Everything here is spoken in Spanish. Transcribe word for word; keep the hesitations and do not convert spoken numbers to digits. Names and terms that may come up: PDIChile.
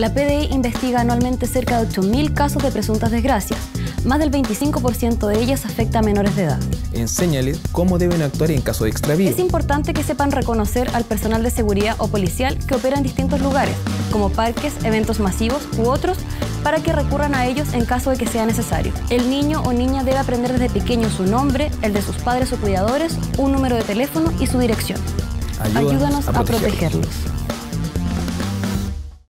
La P D I investiga anualmente cerca de ocho mil casos de presuntas desgracias. Más del veinticinco por ciento de ellas afecta a menores de edad. Enséñales cómo deben actuar en caso de extravío. Es importante que sepan reconocer al personal de seguridad o policial que opera en distintos lugares, como parques, eventos masivos u otros, para que recurran a ellos en caso de que sea necesario. El niño o niña debe aprender desde pequeño su nombre, el de sus padres o cuidadores, un número de teléfono y su dirección. Ayúdanos, Ayúdanos a, a protegerlos. protegerlos.